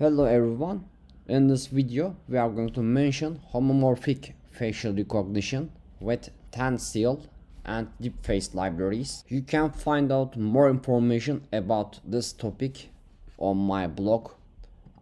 Hello everyone, in this video we are going to mention homomorphic facial recognition with TenSEAL and DeepFace libraries. You can find out more information about this topic on my blog.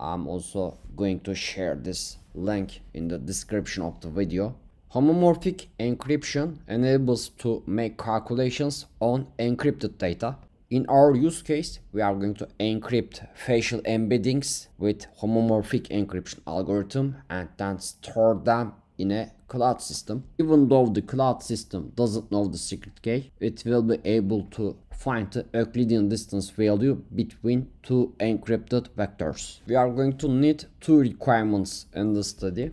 I'm also going to share this link in the description of the video. Homomorphic encryption enables to make calculations on encrypted data. In our use case, we are going to encrypt facial embeddings with homomorphic encryption algorithm and then store them in a cloud system. Even though the cloud system doesn't know the secret key, it will be able to find the Euclidean distance value between two encrypted vectors. We are going to need two requirements in the study.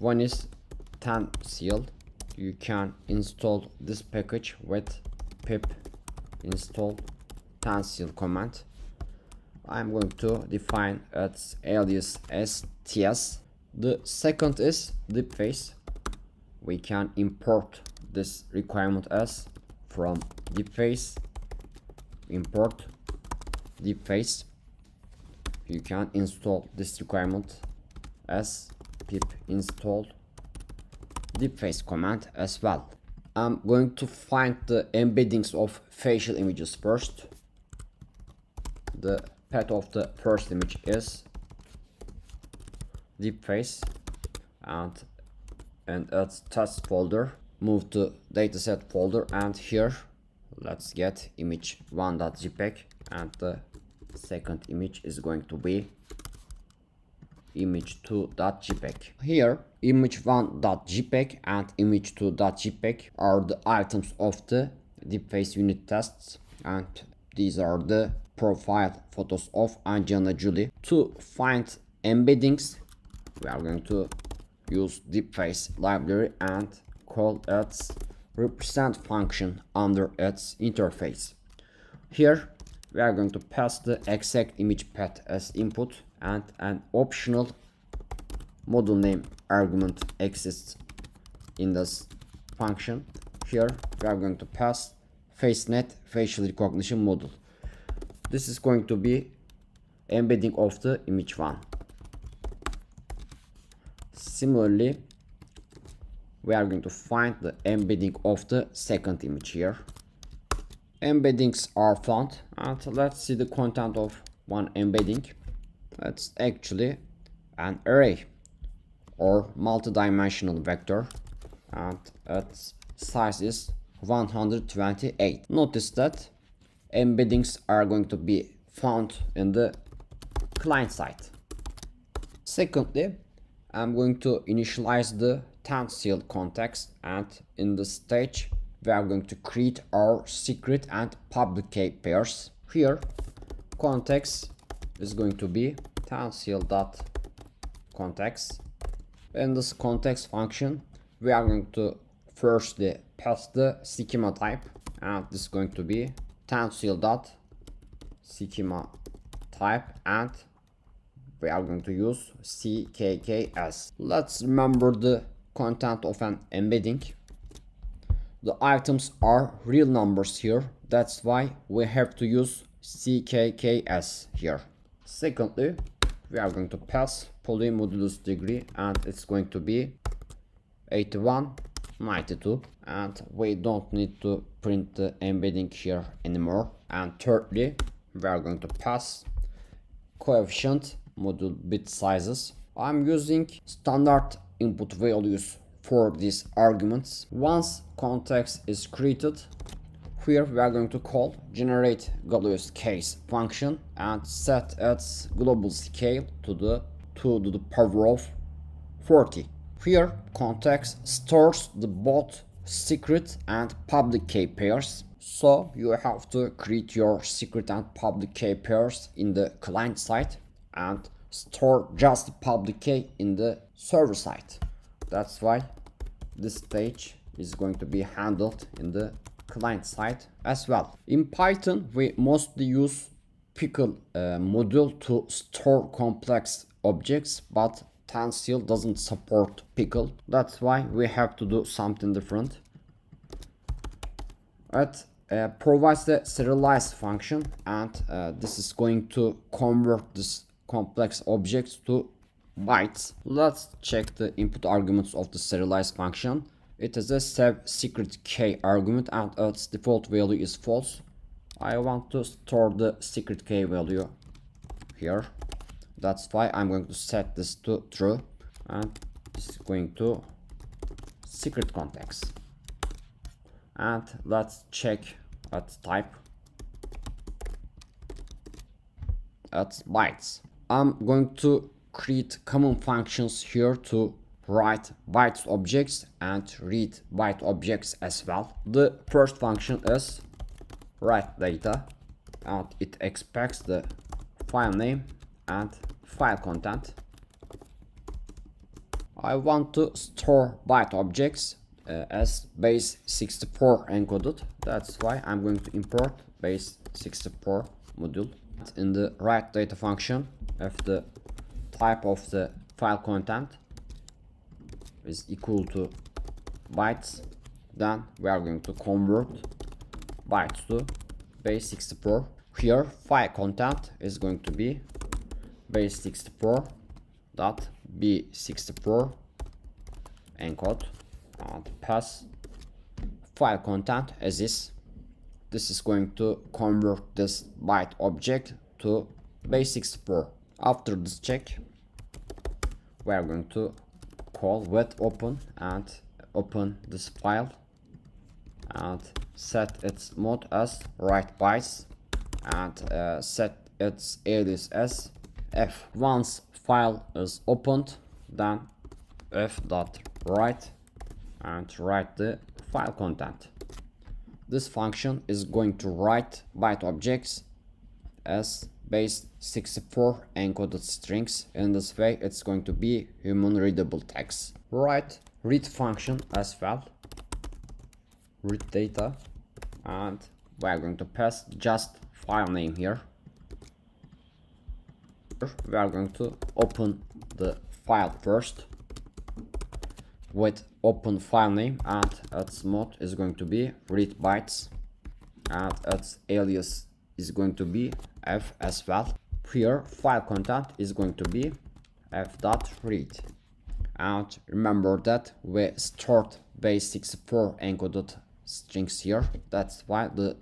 One is TenSEAL. You can install this package with pip install TenSEAL command. I'm going to define its alias as TS. The second is DeepFace. We can import this requirement as from DeepFace import DeepFace. You can install this requirement as pip install DeepFace command as well. I'm going to find the embeddings of facial images first. The path of the first image is DeepFace, and its test folder. Move to dataset folder, and here let's get image1.jpg, and the second image is going to be image2.jpg. Here image1.jpg and image2.jpg are the items of the DeepFace unit tests, and these are the profile photos of Angelina Jolie. To find embeddings, we are going to use DeepFace library and call its represent function under its interface. Here we are going to pass the exact image path as input, and an optional model name argument exists in this function. Here we are going to pass FaceNet facial recognition model. This is going to be embedding of the image one. Similarly, we are going to find the embedding of the second image here. Embeddings are found, and let's see the content of one embedding. That's actually an array or multi-dimensional vector, and its size is 128. Notice that embeddings are going to be found in the client side. Secondly, I'm going to initialize the TenSEAL context, and in this stage we are going to create our secret and public key pairs. Here context is going to be TenSEAL.context. In this context function, we are going to firstly pass the schema type, and this is going to be TenSEAL.schema type, and we are going to use CKKS. Let's remember the content of an embedding. The items are real numbers here, that's why we have to use CKKS here. Secondly, we are going to pass poly modulus degree, and it's going to be 81, 92, and we don't need to print the embedding here anymore. And thirdly, we are going to pass coefficient module bit sizes. I'm using standard input values for these arguments. Once context is created, here we are going to call generate Galois Keys function and set its global scale to the power of 40. Here context stores the both secret and public key pairs, so you have to create your secret and public key pairs in the client side and store just the public key in the server side. That's why this stage is going to be handled in the client side as well. In Python, we mostly use pickle module to store complex objects, but TenSEAL doesn't support pickle. That's why we have to do something different. It provides the serialize function, and this is going to convert this complex objects to bytes. Let's check the input arguments of the serialize function. It is a save secret key argument and its default value is false. I want to store the secret key value here. That's why I'm going to set this to true, and this is going to secret context. And let's check at type. At bytes. I'm going to create common functions here to write bytes objects and read byte objects as well. The first function is write data, and it expects the file name and file content. I want to store byte objects as base64 encoded. That's why I'm going to import base64 module. In the write data function, if the type of the file content is equal to bytes, then we are going to convert bytes to base64. Here file content is going to be base64.b64 encode, and pass file content as is. This is going to convert this byte object to base64. After this check, we are going to call with open and open this file and set its mode as write bytes and set its alias as f. Once file is opened, then f.write and write the file content. This function is going to write byte objects as base64 encoded strings. In this way, it's going to be human readable text. Write read function as well. Read data, and we are going to pass just file name here. We are going to open the file first with open file name, and its mode is going to be read bytes and its alias is going to be f as well. Here file content is going to be f.read, and remember that we stored base64 encoded strings here. That's why the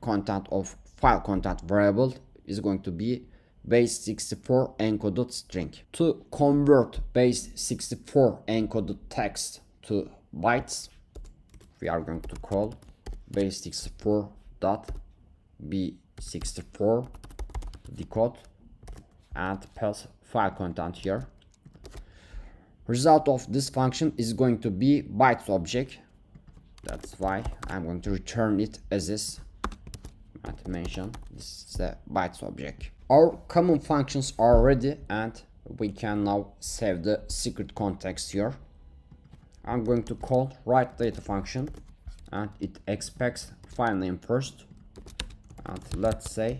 content of file content variable is going to be base64 encoded string. To convert base64 encoded text to bytes, we are going to call base64.b64 decode and pass file content here. Result of this function is going to be bytes object. That's why I'm going to return it as is. And mention this is a bytes object. Our common functions are ready and we can now save the secret context here. I'm going to call write data function and it expects file name first, and let's say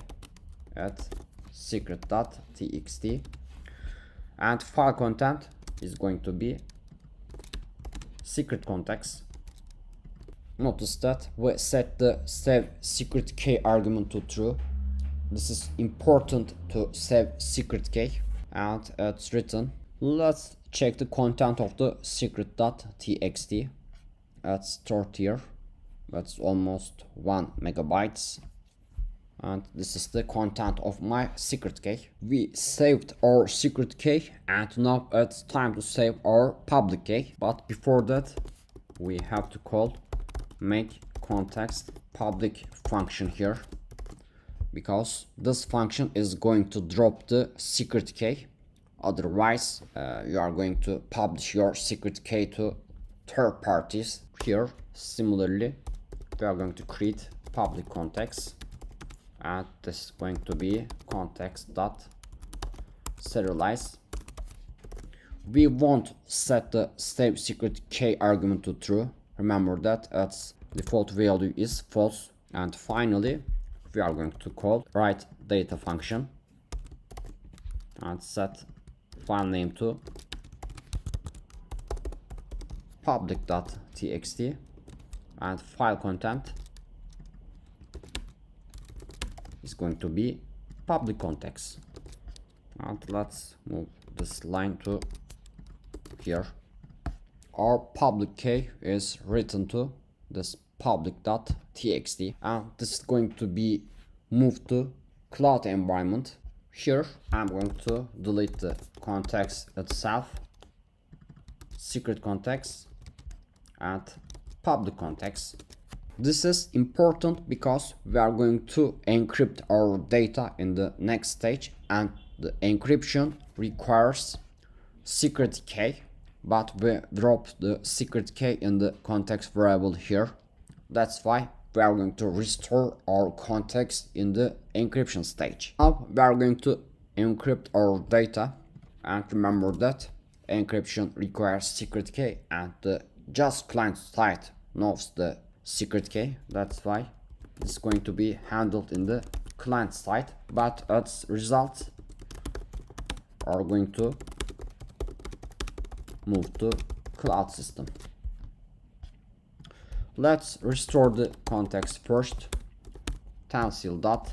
at secret.txt, and file content is going to be secret context. Notice that we set the save secret key argument to true. This is important to save secret key, and it's written. Let's check the content of the secret.txt. That's stored here. That's almost 1 MB. And this is the content of my secret key. We saved our secret key, and now it's time to save our public key. But before that, we have to call make context public function here, because this function is going to drop the secret key. Otherwise you are going to publish your secret key to third parties. Here similarly we are going to create public context, and this is going to be context.serialize. We won't set the save secret key argument to true. Remember that its default value is false. And finally we are going to call write data function and set file name to public.txt and file content is going to be public context. And let's move this line to here. Our public key is written to this public.txt, and this is going to be moved to cloud environment. Here I'm going to delete the context itself, secret context and public context. This is important because we are going to encrypt our data in the next stage, and the encryption requires secret key, but we dropped the secret key in the context variable here. That's why we are going to restore our context in the encryption stage. Now we are going to encrypt our data, and remember that encryption requires secret key, and the just client side knows the secret key. That's why it's going to be handled in the client side, but its results are going to move to cloud system. Let's restore the context first. TenSEAL dot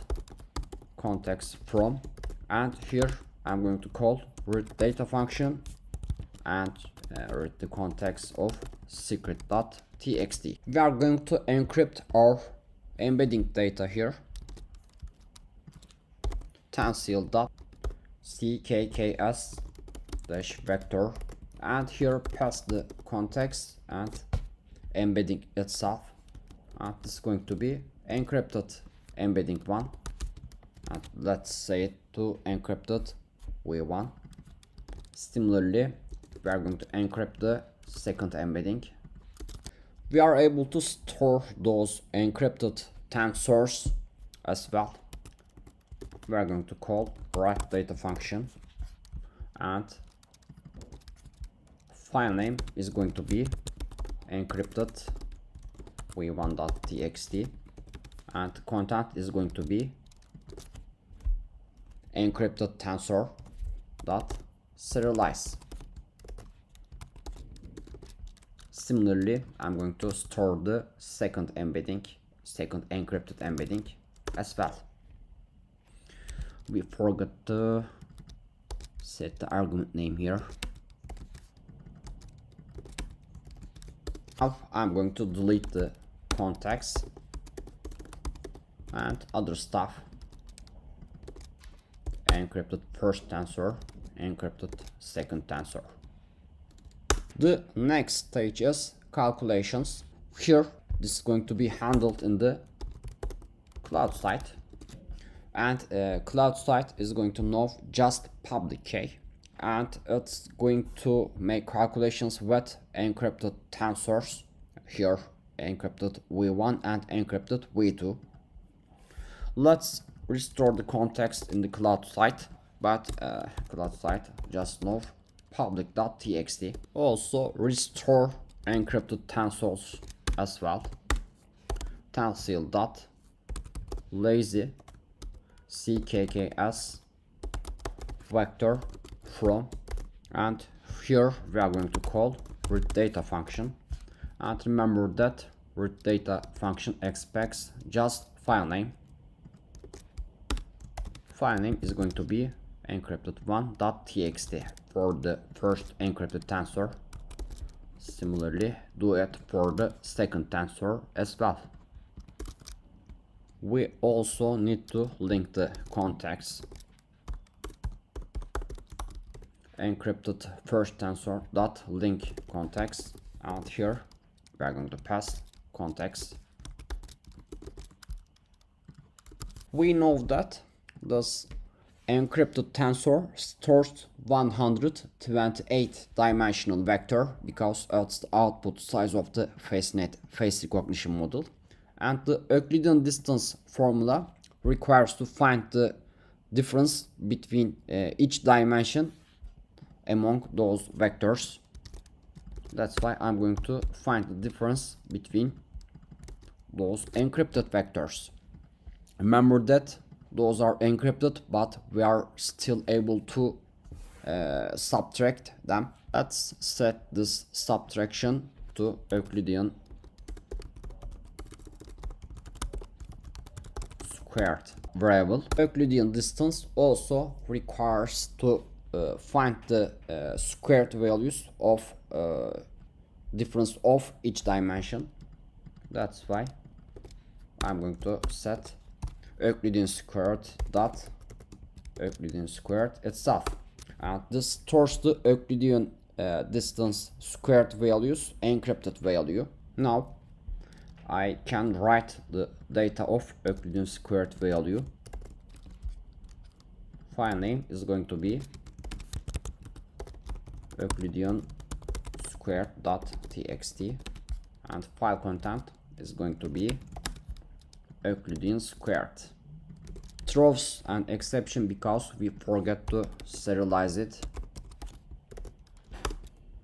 context from, and here I'm going to call read data function and read the context of secret.txt. We are going to encrypt our embedding data here. TenSEAL dot CKKS dash vector, and here pass the context and embedding itself, and this is going to be encrypted embedding one, and let's say it to encrypted v1. Similarly, we are going to encrypt the second embedding. We are able to store those encrypted tensors as well. We are going to call write data function, and file name is going to be encrypted v1.txt, and content is going to be encrypted tensor dot serialize. Similarly, I'm going to store the second embedding, second encrypted embedding as well. We forgot to set the argument name here. Now I'm going to delete the context and other stuff. Encrypted first tensor, encrypted second tensor. The next stage is calculations. Here this is going to be handled in the cloud side, and cloud side is going to know just public key, and it's going to make calculations with encrypted tensors here, encrypted v1 and encrypted v2. Let's restore the context in the cloud site, but cloud site just know public.txt. Also restore encrypted tensors as well. TenSEAL dot lazy ckks vector from, and here we are going to call read data function, and remember that read data function expects just file name. File name is going to be encrypted1.txt for the first encrypted tensor. Similarly, do it for the second tensor as well. We also need to link the context. Encrypted first tensor dot link context, and here we are going to pass context. We know that this encrypted tensor stores 128 dimensional vector because it's the output size of the FaceNet face recognition model, and the Euclidean distance formula requires to find the difference between each dimension among those vectors. That's why I'm going to find the difference between those encrypted vectors. Remember that those are encrypted, but we are still able to subtract them. Let's set this subtraction to Euclidean squared variable. Euclidean distance also requires to find the squared values of difference of each dimension. That's why I'm going to set Euclidean squared dot Euclidean squared itself, and this stores the Euclidean distance squared values encrypted value. Now I can write the data of Euclidean squared value. File name is going to be Euclidean squared dot txt, and file content is going to be Euclidean squared. Throws an exception because we forget to serialize it.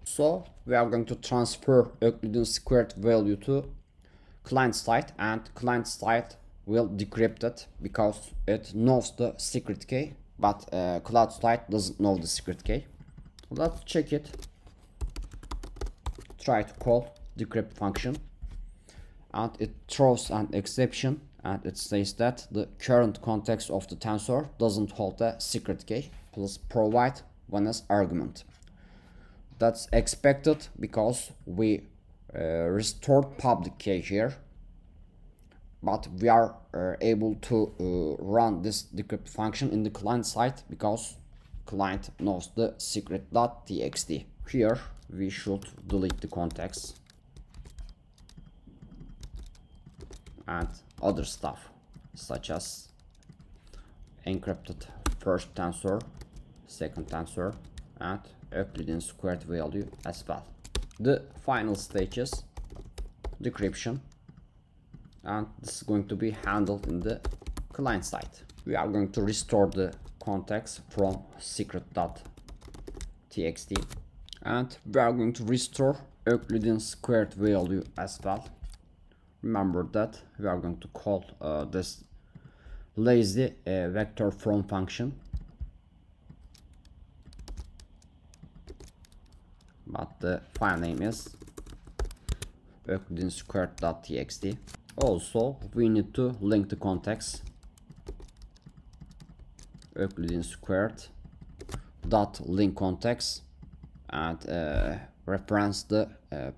So we are going to transfer Euclidean squared value to client side, and client side will decrypt it because it knows the secret key, but cloud side doesn't know the secret key. Let's check it. Try to call decrypt function, and it throws an exception, and it says that the current context of the tensor doesn't hold a secret key. Please provide one as argument. That's expected because we restored public key here, but we are able to run this decrypt function in the client side because client knows the secret.txt. Here we should delete the context and other stuff such as encrypted first tensor, second tensor, and Euclidean squared value as well. The final stage is decryption, and this is going to be handled in the client side. We are going to restore the context from secret.txt, and we are going to restore Euclidean squared value as well. Remember that we are going to call this lazy vector from function, but the file name is Euclidean squared.txt. Also we need to link the context Euclidean squared dot link context, and reference the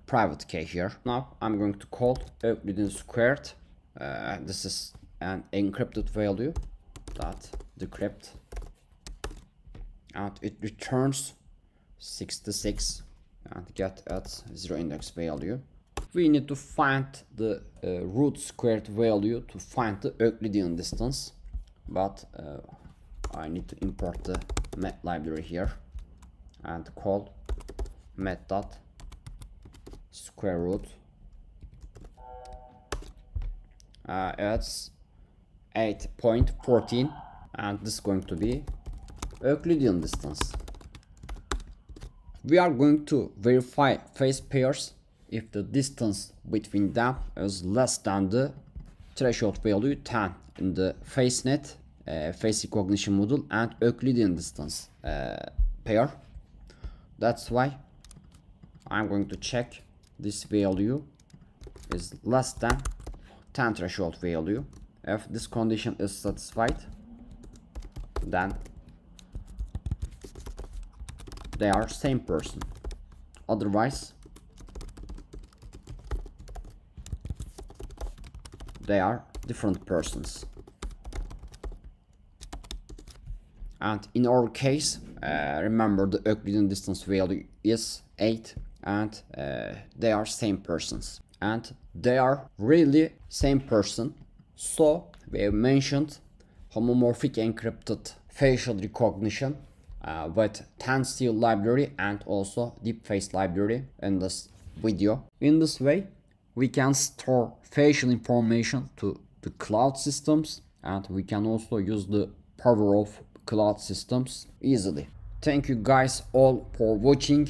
private key here. Now I'm going to call Euclidean squared. This is an encrypted value dot decrypt, and it returns 66 and get at 0 index value. We need to find the root squared value to find the Euclidean distance, but I need to import the met library here and call met dot square root. It's 8.14, and this is going to be Euclidean distance. We are going to verify face pairs if the distance between them is less than the threshold value 10 in the FaceNet face recognition module and Euclidean distance pair. That's why I'm going to check this value is less than 10 threshold value. If this condition is satisfied, then they are same person. Otherwise, they are different persons. And in our case, remember the Euclidean distance value is 8, and they are same persons. And they are really same person. So we have mentioned homomorphic encrypted facial recognition with TenSEAL library and also DeepFace library in this video. In this way, we can store facial information to the cloud systems, and we can also use the power of cloud systems easily. Thank you guys all for watching,